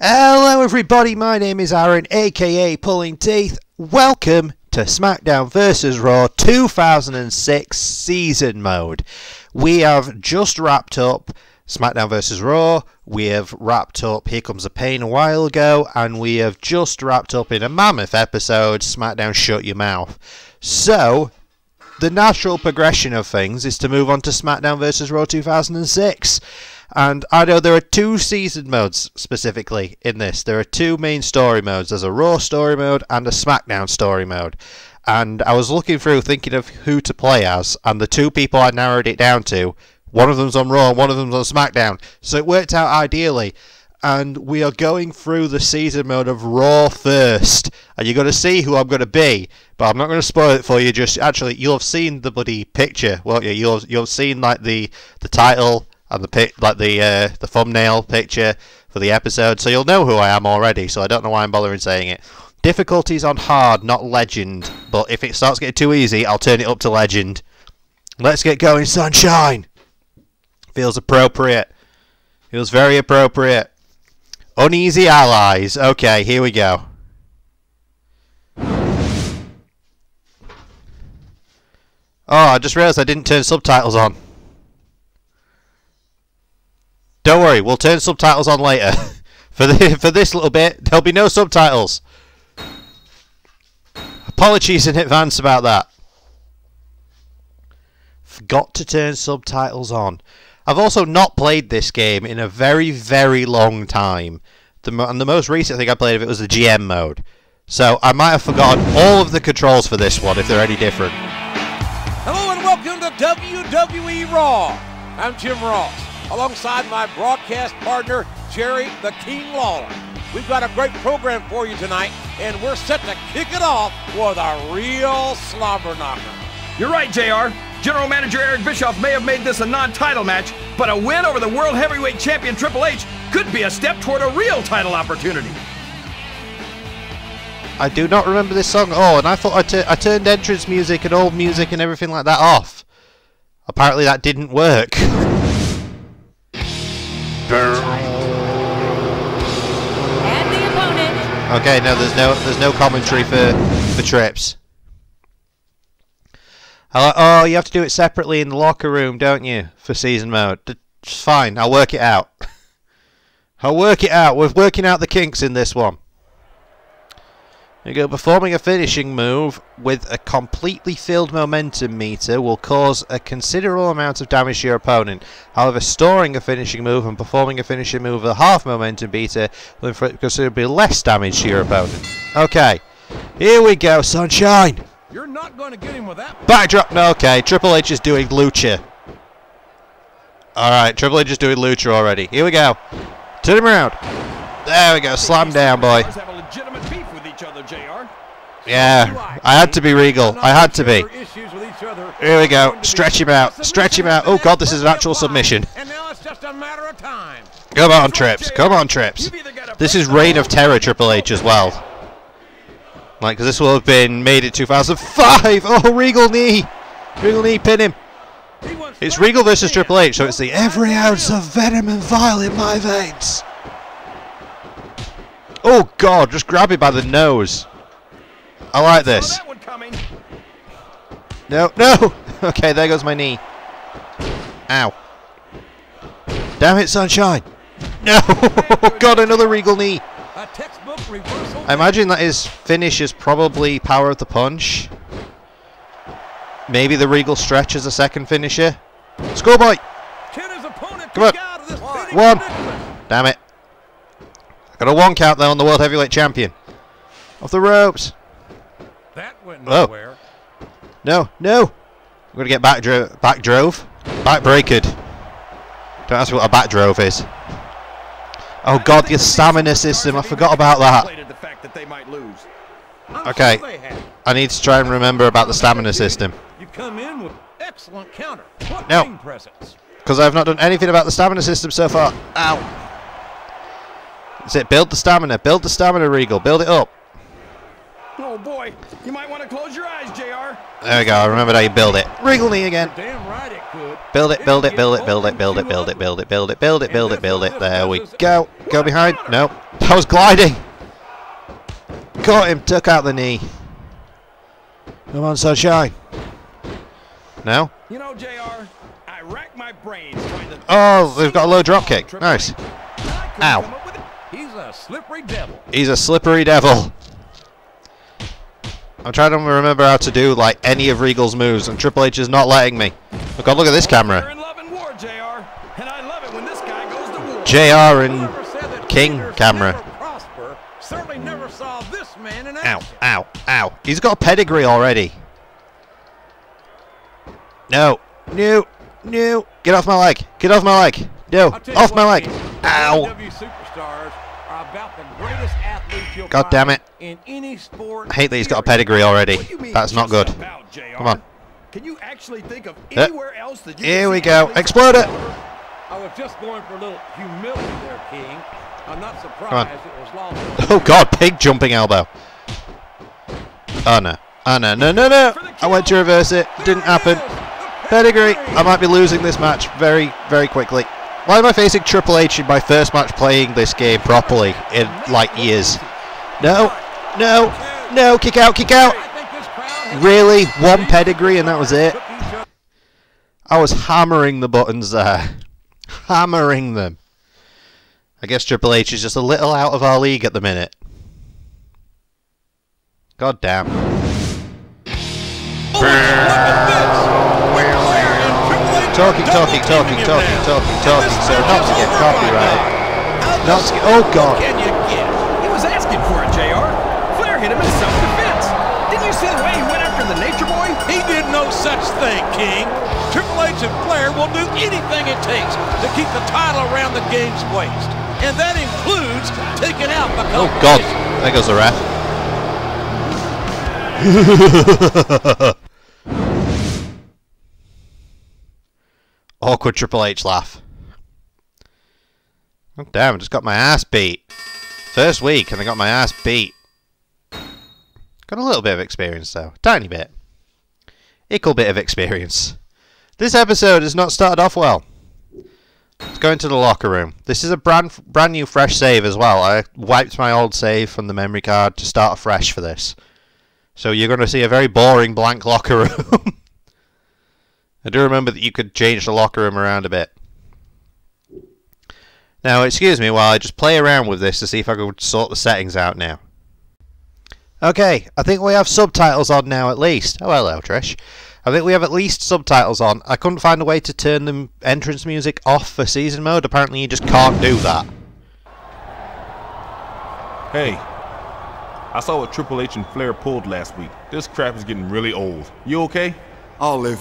Hello everybody, my name is Aaron, aka Pulling Teeth. Welcome to Smackdown vs. Raw 2006 season mode. We have just wrapped up Smackdown vs. Raw, we have wrapped up Here Comes the Pain a while ago, and we have just wrapped up in a mammoth episode, Smackdown Shut Your Mouth. So, the natural progression of things is to move on to Smackdown vs. Raw 2006. And I know there are two season modes specifically in this. There are two main story modes. There's a Raw story mode and a Smackdown story mode. And I was looking through thinking of who to play as, and the two people I narrowed it down to, one of them's on Raw and one of them's on Smackdown. So it worked out ideally. And we are going through the season mode of Raw first. And you're going to see who I'm going to be. But I'm not going to spoil it for you. Just actually, you'll have seen the bloody picture, won't you? You'll have seen like the title and the thumbnail picture for the episode, so you'll know who I am already, so I don't know why I'm bothering saying it. Difficulties on hard, not legend, but if it starts getting too easy, I'll turn it up to legend. Let's get going, sunshine! Feels appropriate. Feels very appropriate. Uneasy allies. Okay, here we go. Oh, I just realised I didn't turn subtitles on. Don't worry, we'll turn subtitles on later. for this little bit, there'll be no subtitles. Apologies in advance about that. Forgot to turn subtitles on. I've also not played this game in a very, very long time. And the most recent thing I played of it was the GM mode. So I might have forgotten all of the controls for this one if they're any different. Hello and welcome to WWE Raw. I'm Jim Ross, alongside my broadcast partner, Jerry the King Lawler. We've got a great program for you tonight, and we're set to kick it off with a real slobber knocker. You're right, JR. General Manager Eric Bischoff may have made this a non-title match, but a win over the World Heavyweight Champion Triple H could be a step toward a real title opportunity. I do not remember this song at all, and I thought I turned entrance music and old music and everything like that off. Apparently that didn't work. And the opponent. Okay, no, there's no commentary for trips. Oh, you have to do it separately in the locker room, don't you? For season mode. It's fine. I'll work it out. I'll work it out. We're working out the kinks in this one. There you go. Performing a finishing move with a completely filled momentum meter will cause a considerable amount of damage to your opponent. However, storing a finishing move and performing a finishing move with a half momentum meter will inflict considerably less damage to your opponent. Okay, here we go, sunshine. You're not going to get him with that backdrop. No, okay, Triple H is doing lucha. All right, Triple H is doing lucha already. Here we go. Turn him around. There we go. Slam down, boy. Yeah, I had to be Regal. I had to be. Here we go. Stretch him out. Stretch him out. Oh, God, this is an actual submission. Come on, Trips. Come on, Trips. This is Reign of Terror Triple H as well. Like, because this will have been made in 2005. Oh, Regal knee. Regal knee, pin him. It's Regal versus Triple H, so it's the every ounce of venom and vile in my veins. Oh, God, just grab it by the nose. I like this. No, no! Okay, there goes my knee. Ow. Damn it, sunshine! No! God, another Regal knee! I imagine that his finish is probably power of the punch. Maybe the Regal stretch as a second finisher. Schoolboy! Come on! One! Damn it. Got a one count there on the World Heavyweight Champion. Off the ropes! That went nowhere. Oh. No, no! I'm going to get back drove. Backbreakered. Don't ask me what a back drove is. Oh God, the stamina system, I forgot about that. Okay, I need to try and remember about the stamina system. No, because I've not done anything about the stamina system so far. Ow! That's it, build the stamina, Regal, build it up. Oh boy, you might want to close your eyes, JR. There we go, I remembered how you build it. Regal knee again. Damn right it could. Build it, build it, build it, build it, build it, build it, build it, build it, build it, build it, build it. There we go. Go behind. No. That was gliding. Caught him, took out the knee. Come on, Sunshine. No. You know, JR, I rack my brains trying to... Oh, they've got a low drop kick. Nice. Ow. He's a slippery devil. He's a slippery devil. I'm trying to remember how to do, like, any of Regal's moves, and Triple H is not letting me. Oh God, look at this camera. JR and King camera. Ow, ow, ow. He's got a pedigree already. No. No. No. Get off my leg. Get off my leg. No. Off my leg. Ow. God damn it. I hate that he's got a pedigree already. That's not good. Come on. Can you actually think of anywhere else that you... Here we go. Explode it. I was just going for a little humility there, King. I'm not surprised it was long. Oh God, big jumping elbow. Oh no. Oh no, no, no, no. I went to reverse it. Didn't happen. Pedigree. I might be losing this match very, very quickly. Why am I facing Triple H in my first match playing this game properly in like years? No. No. No. Kick out. Kick out. Really? One pedigree and that was it? I was hammering the buttons there. Hammering them. I guess Triple H is just a little out of our league at the minute. God damn. Talking. So not to get copyrighted. Not to get... Oh God. He was asking for it, JR. Flair hit him in self-defense. Didn't you see the way he went after the Nature Boy? He did no such thing, King. Triple H and Flair will do anything it takes to keep the title around the game's waist. And that includes taking out the... Oh God. There goes the ref. Awkward Triple H laugh. Oh damn, I just got my ass beat. First week and I got my ass beat. Got a little bit of experience though. Tiny bit. Ickle bit of experience. This episode has not started off well. Let's go into the locker room. This is a brand new fresh save as well. I wiped my old save from the memory card to start afresh for this. So you're going to see a very boring blank locker room. I do remember that you could change the locker room around a bit. Now, excuse me while I just play around with this to see if I could sort the settings out now. Okay, I think we have subtitles on now at least. Oh, hello, Trish. I think we have at least subtitles on. I couldn't find a way to turn the entrance music off for season mode. Apparently you just can't do that. Hey. I saw what Triple H and Flair pulled last week. This crap is getting really old. You okay? I'll live.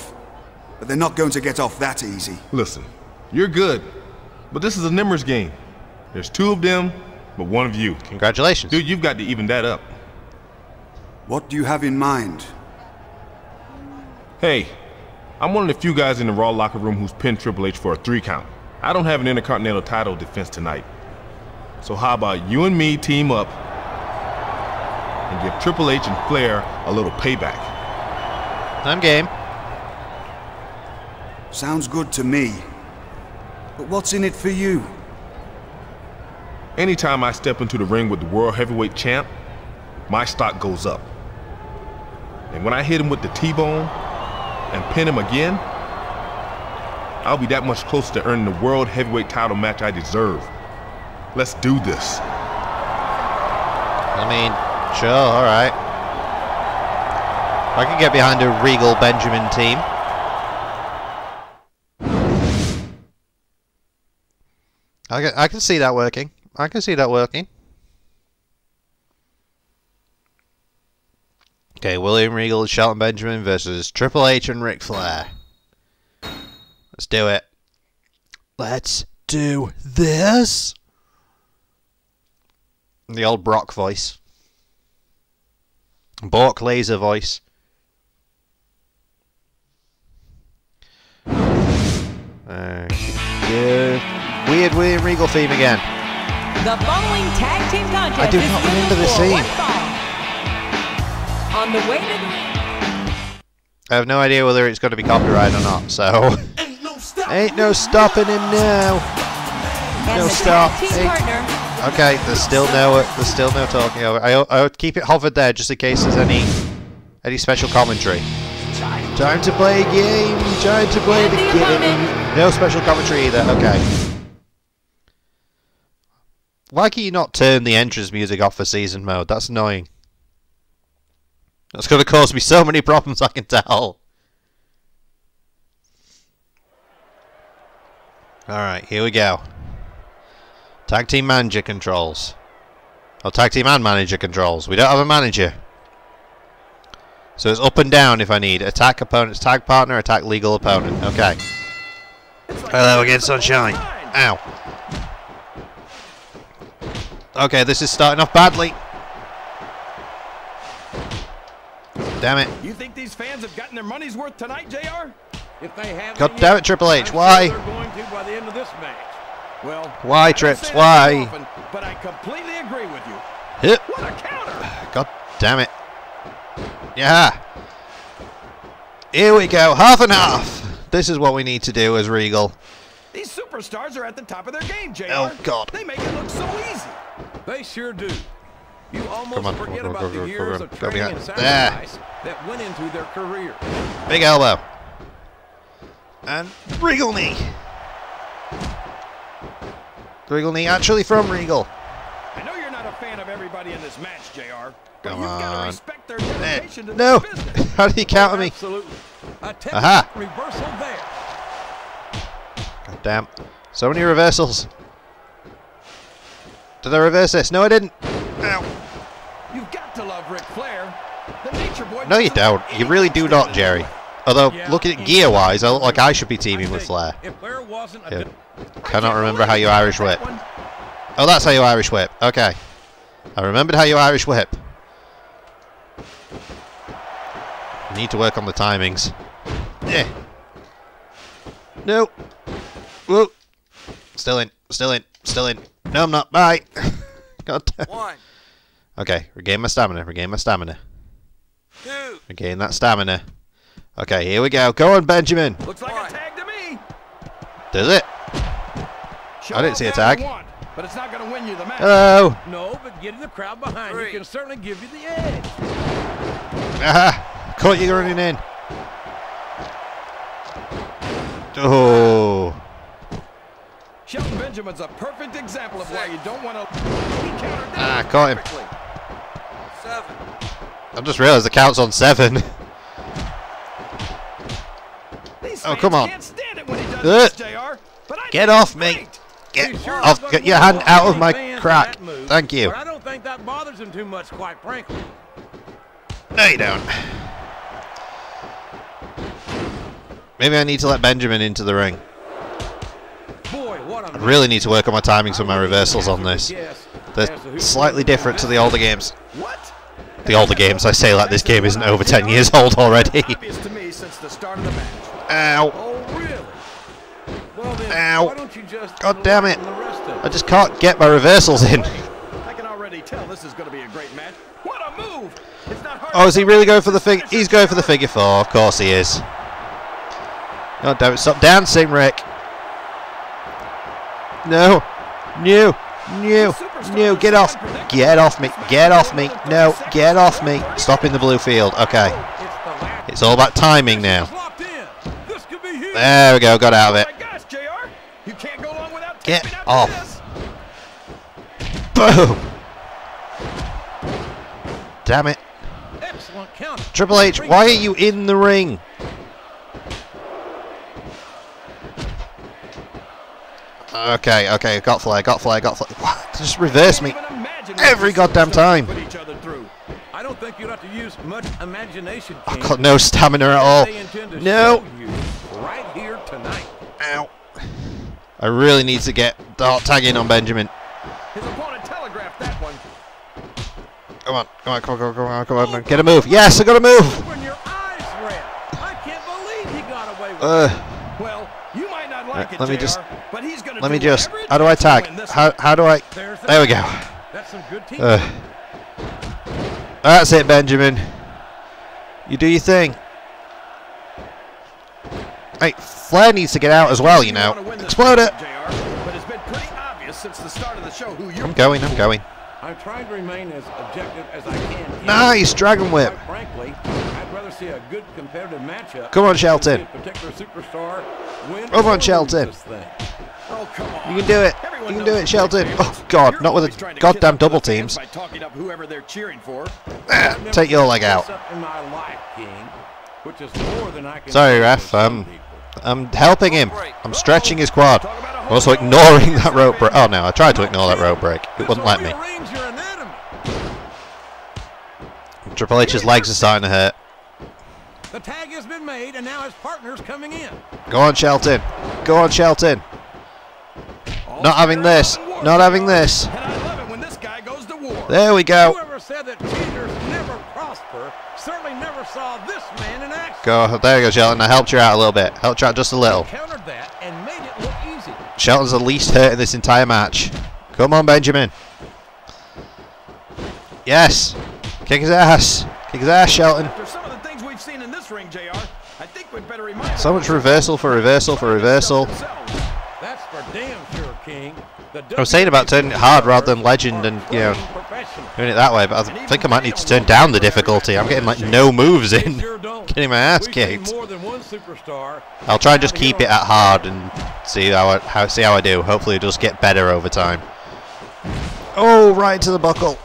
But they're not going to get off that easy. Listen, you're good. But this is a numbers game. There's two of them, but one of you. Congratulations. Dude, you've got to even that up. What do you have in mind? Hey, I'm one of the few guys in the Raw locker room who's pinned Triple H for a 3-count. I don't have an Intercontinental title defense tonight. So how about you and me team up and give Triple H and Flair a little payback. I'm game. Sounds good to me. But what's in it for you? Anytime I step into the ring with the World Heavyweight Champ, my stock goes up. And when I hit him with the T-Bone and pin him again, I'll be that much closer to earning the World Heavyweight title match I deserve. Let's do this. I mean... Sure, alright. I can get behind a Regal Benjamin team. I can see that working. I can see that working. Okay, William Regal and Shelton Benjamin versus Triple H and Ric Flair. Let's do it. Let's do this. The old Brock voice. Bork laser voice. Weird William Regal theme again. The following tag team contest. I do not remember the scene. On the way to the... I have no idea whether it's going to be copyrighted or not, so... Ain't no Ain't no stopping him now. And no stop. Okay, there's still no talking over. I would keep it hovered there just in case there's any special commentary. Time to play a game. Time to play the game. No special commentary either. Okay. Why can you not turn the entrance music off for season mode? That's annoying. That's going to cause me so many problems, I can tell. Alright, here we go. Tag team manager controls. Or tag team and manager controls. We don't have a manager. So it's up and down if I need. Attack opponent's tag partner, attack legal opponent. Okay. Hello again, Sunshine. Ow. Okay, this is starting off badly. Damn it. You think these fans have gotten their money's worth tonight, JR? If they have, God damn it, Triple H. Why? Why, Trips? Why? But I completely agree with you. Hit. What a counter. God damn it. Yeah. Here we go. Half and half. This is what we need to do as Regal. These superstars are at the top of their game, JR. Oh, God. They make it look so easy. They sure do. You almost forget about the years of training and sacrifice that went into their career. Big elbow. And Regal knee. Regal knee actually from Regal. I know you're not a fan of everybody in this match, JR. Come on. You've got to respect their dedication to the business. How did he counter me? Absolutely. Aha. Reversal there. God damn. So many reversals. Did I reverse this? No, I didn't. Ow. You've got to love Ric Flair. The nature boy. No, you don't. You really do not, Jerry. Although, looking at gear-wise, I look like I should be teaming with Flair. If Flair wasn't a cannot remember how you Irish whip. Oh, that's how you Irish whip. Okay. I remembered how you Irish whip. Need to work on the timings. Yeah. No. Whoa. Still in. Still in. Still in. No, I'm not. Bye. God damn. One. Okay, regain my stamina. Regain my stamina. Two. Regain that stamina. Okay, here we go. Go on, Benjamin. Looks like a tag to me. Does it? I didn't see a tag. But it's not going to win you the match. Hello. No, but getting the crowd behind you can certainly give you the edge. Aha! Caught you running in. Oh. Shelton Benjamin's a perfect example of why you don't want to. Ah, caught him. Seven. I just realised the count's on 7. Oh, come on! Get off me! Get off! Get your hand out of my crack! Thank you. I don't think that bothers him too much, quite frankly. No, you don't. Maybe I need to let Benjamin into the ring. I really need to work on my timings and my reversals on this. They're slightly different to the older games. What? The older games, I say like this game isn't over 10 years old already. Ow. Ow. God damn it. I just can't get my reversals in. Oh, is he really going for the figure? He's going for the figure 4. Of course he is. God damn it. Stop dancing, Rick. No, no, get off me, no, get off me, stop in the blue field, okay, it's all about timing now, there we go, got out of it, get off, boom, damn it, Triple H, why are you in the ring? Okay, okay, got Flair, got Flair, got Flair. What? Just reverse me every goddamn time. I don't think you have to use much imagination. I got no stamina at all. No. Right here tonight. Ow. I really need to get dart tagging on Benjamin. His opponent telegraphed that one. Come on, come on, come on, come on, come on, come on. Get a move. Yes, I got a move. I can't believe he got away with it. Well, you might not like it, let me just. But he's gonna how do I tag? How do I? There we go. That's some good team. That's it, Benjamin. You do your thing. Hey, Flair needs to get out as well, you know. Explode it. I'm going. I'm trying to remain as objective as I can. Nice Dragon Whip. Frankly, I'd rather see a good competitive matchup. Come on, Shelton. Over on Shelton. You can do it. You can do it, Shelton. Oh God, not with a goddamn double teams. Take your leg out. Sorry, ref. I'm helping him. I'm stretching his quad. I'm also ignoring that rope break. Oh no, I tried to ignore that rope break. It wouldn't let me. Triple H's legs are starting to hurt. The tag has been made, and now his partner's coming in. Go on, Shelton. Go on, Shelton. Not having this. Not having this. There we go. Go. There you go, Shelton. I helped you out a little bit. Helped you out just a little. Shelton's the least hurt in this entire match. Come on, Benjamin. Yes. Kick his ass. Kick his ass, Shelton. So much reversal for reversal for reversal. I was saying about turning it hard rather than legend and, you know, doing it that way, but I think I might need to turn down the difficulty. I'm getting, like, no moves in. Getting my ass kicked. I'll try and just keep it at hard and see how I do. Hopefully it'll just get better over time. Oh, right to the buckle.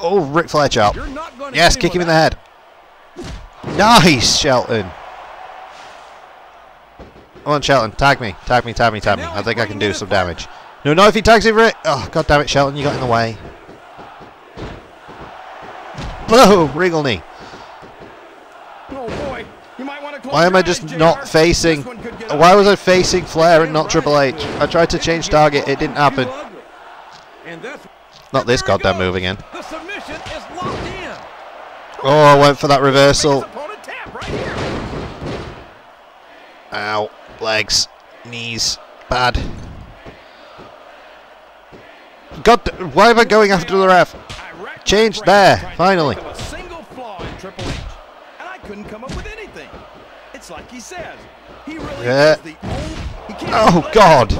Oh, Ric Flair chop. Yes, kick him in the head. Nice, Shelton. Come on, Shelton, tag me. I think I can do some damage. No, no, if he tags it, Rick. Oh, God damn it, Shelton, you got in the way. Boom, Regal knee. Oh boy, you might want to. Why am I just not facing? Why was I facing Flair and not Triple H? I tried to change target, it didn't happen. Not this goddamn move again. Oh, I went for that reversal. Ow. Legs, knees, bad. God, why am I going after the ref? Changed there, finally. Yeah. Oh God!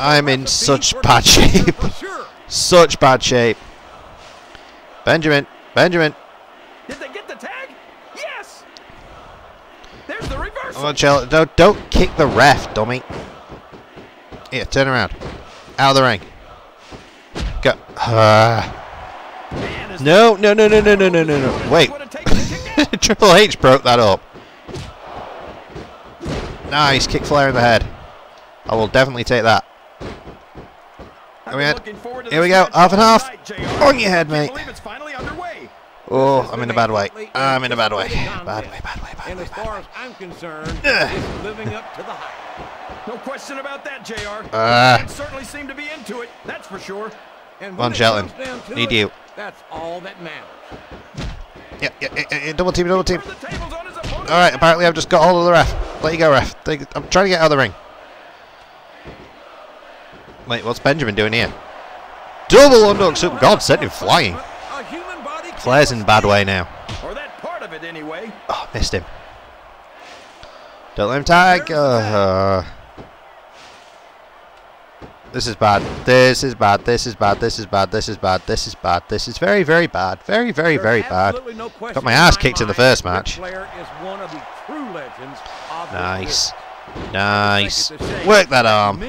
I'm in such bad shape. Such bad shape. Benjamin, Benjamin. Oh, Shelton, don't kick the ref, dummy. Here, turn around. Out of the ring. Go. No. Wait. Triple H broke that up. Nice, kick Flair in the head. I will definitely take that. Here we go, half and half. On your head, mate. Oh, I'm in a bad way. I'm in a bad way. Bad way. As far as I'm concerned, it's living up to the hype. No question about that, JR. Certainly seem to be into it, that's for sure. And Von Shelton, need you. That's all that matters. Yeah, double team. Alright, apparently I've just got hold of the ref. Let you go, ref. I'm trying to get out of the ring. Wait, what's Benjamin doing here? Double underhook super. God, sent him flying. Flair's in a bad way now. Or that part of it anyway. Oh, missed him. Don't let him tag. This is bad. This is very, very bad. Very, very, very bad. Got my ass kicked in the first match. Nice. Nice. Work that arm.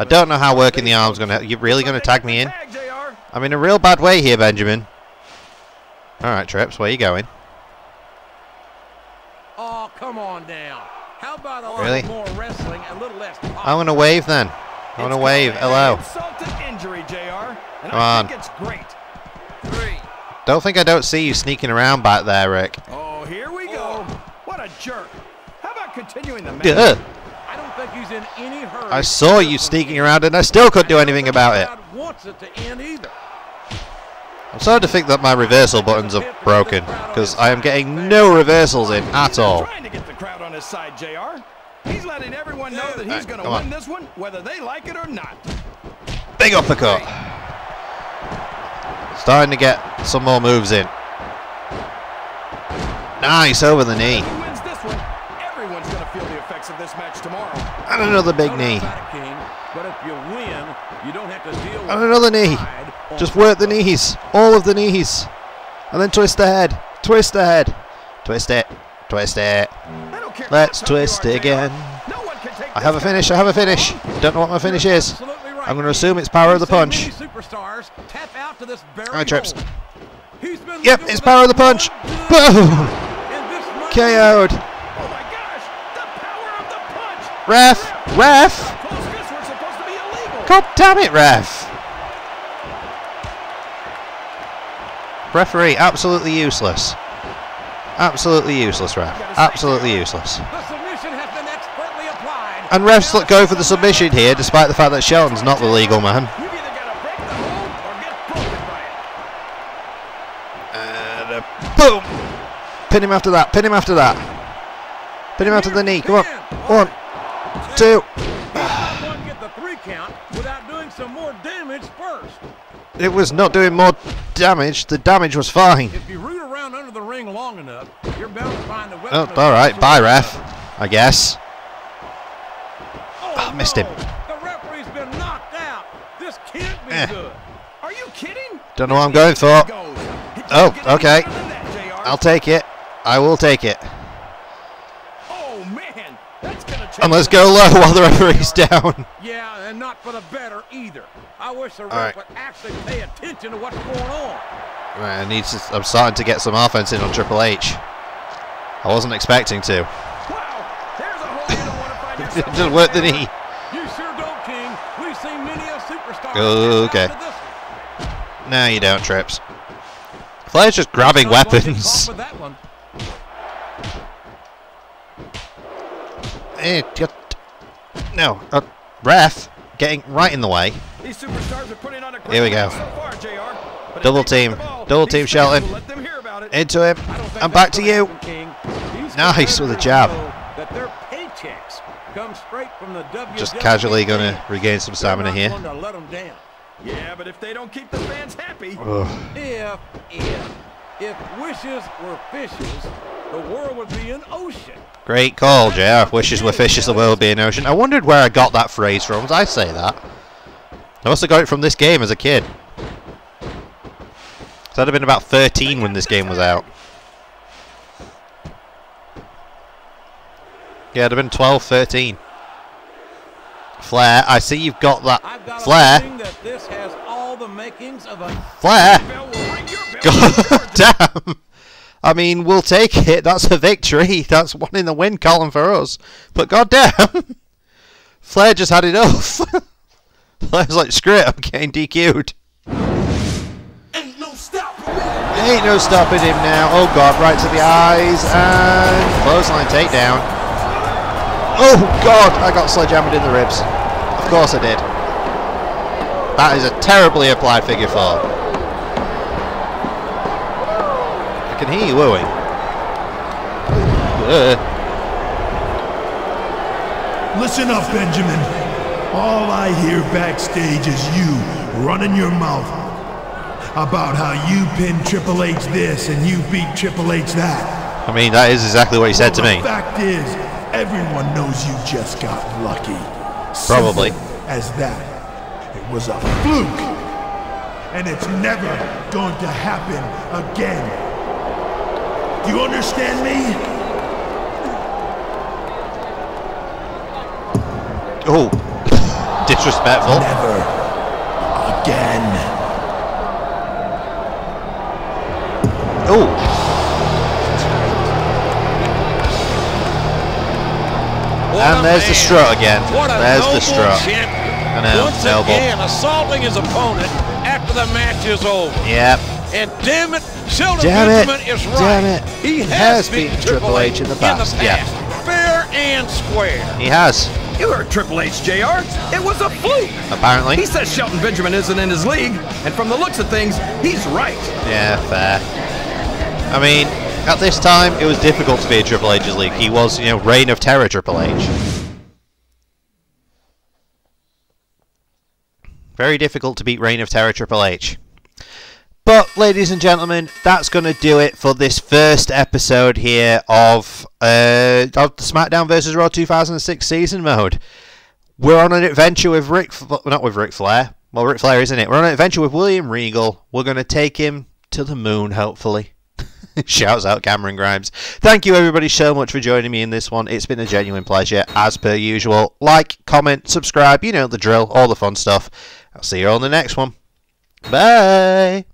I don't know how working the arm's going to help. You're really going to tag me in? I'm in a real bad way here, Benjamin. Alright, Trips, where are you going? Oh, come on now. How about a lot more wrestling and a little less. I'm going to wave then. I'm going to wave. Hello. Come on. Don't see you sneaking around back there, Rick. Oh, here we go. What a jerk. How about continuing the match? I don't think he's in any hurry. I saw you sneaking around and I still couldn't do anything about it. I'm starting to think that my reversal buttons are broken because I am getting no reversals in at all. Big uppercut. Starting to get some more moves in. Nice over the knee. this match tomorrow. And another big knee. But if you win, you don't have to deal with. And another knee. Just work the knees. All of the knees. And then twist the head. Twist the head. Twist it. Twist it. Let's twist it again. I have a finish. I have a finish. Don't know what my finish is. I'm going to assume it's power of the punch. High trips. Yep, it's power of the punch. Boom! KO'd. Ref! Ref! God damn it, ref! Referee, absolutely useless. Absolutely useless, ref. Absolutely useless. And refs let go for the submission here, despite the fact that Shelton's not the legal man. And a boom! Pin him after that, pin him after that. Pin him after the knee, come on. 1, 2. It was not doing more damage. The damage was fine. If you root around under the ring long enough, you're bound to find the weapon. Oh, all right. Bye, ref. I guess. Oh, missed him. The referee's been knocked out. This can't be good. Are you kidding? Don't know what I'm going for. Oh, okay. I'll take it. I will take it. Oh man, that's gonna change. And let's go low while the referee's down. Yeah, and not for the better either. I wish the ref would actually pay attention to what's going on. Man, I'm starting to get some offense in on Triple H. I wasn't expecting to. Wow, there's a hole you don't want to find yourself. Just work the knee. You sure don't, King. We've seen many a superstar. Okay. No, you don't, Trips. Flair's just grabbing weapons. No, ref getting right in the way. These superstars are putting on a great here we go. So far, JR, double team. Double team Shelton. Into him. And back to you. Nice with a jab. That their paychecks come straight from the WWE. Just casually going to regain some stamina here. Yeah, but if they don't keep the fans happy. If wishes were fishes, the world would be an ocean. Great call, JR. If wishes were fishes, the world would be an ocean. I wondered where I got that phrase from. Did I say that? I must have got it from this game as a kid. So I'd have been about 13 when this game was out. Yeah, I'd have been 12, 13. Flair, I see you've got that. Flair. Flair. God damn. I mean, we'll take it. That's a victory. That's one in the win column for us. But god damn. Flair just had enough. I was like, screw it, I'm getting DQ'd. Ain't no stopping him now. Oh god, right to the eyes and clothesline takedown. Oh god, I got sledgehammered in the ribs. Of course I did. That is a terribly applied figure four. I can hear you wooing. Listen up, Benjamin. All I hear backstage is you running your mouth about how you pinned Triple H this and you beat Triple H that. I mean, that is exactly what he said to me. The fact is, everyone knows you just got lucky. Probably. Simple as that. It was a fluke. And it's never going to happen again. Do you understand me? Oh. Disrespectful. Never again. Oh. And there's the strut again. There's the strut. And once again, assaulting his opponent after the match is over. Yep. And damn it, Shelton Benjamin is right. Damn it. He has beat Triple H in the past. Yeah. Fair and square. He has. You heard Triple H, JR. It was a fluke. Apparently. He says Shelton Benjamin isn't in his league, and from the looks of things, he's right. Yeah, fair. I mean, at this time, it was difficult to be in Triple H's league. He was, you know, Reign of Terror Triple H. Very difficult to beat Reign of Terror Triple H. But, ladies and gentlemen, that's going to do it for this first episode here of the SmackDown vs. Raw 2006 season mode. We're on an adventure with Ric Flair is in it. We're on an adventure with William Regal. We're going to take him to the moon, hopefully. Shouts out Cameron Grimes. Thank you, everybody, so much for joining me in this one. It's been a genuine pleasure, as per usual. Like, comment, subscribe, you know the drill, all the fun stuff. I'll see you on the next one. Bye!